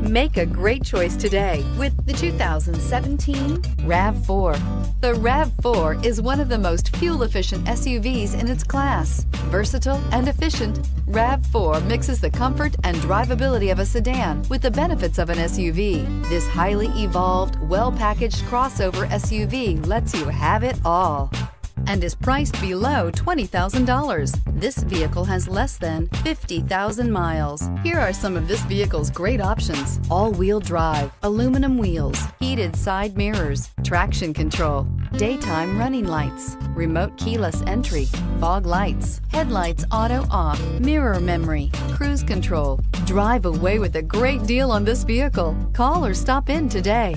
Make a great choice today with the 2017 RAV4. The RAV4 is one of the most fuel-efficient SUVs in its class. Versatile and efficient, RAV4 mixes the comfort and drivability of a sedan with the benefits of an SUV. This highly evolved, well-packaged crossover SUV lets you have it all and is priced below $20,000. This vehicle has less than 50,000 miles. Here are some of this vehicle's great options: all-wheel drive, aluminum wheels, heated side mirrors, traction control, daytime running lights, remote keyless entry, fog lights, headlights auto off, mirror memory, cruise control. Drive away with a great deal on this vehicle. Call or stop in today.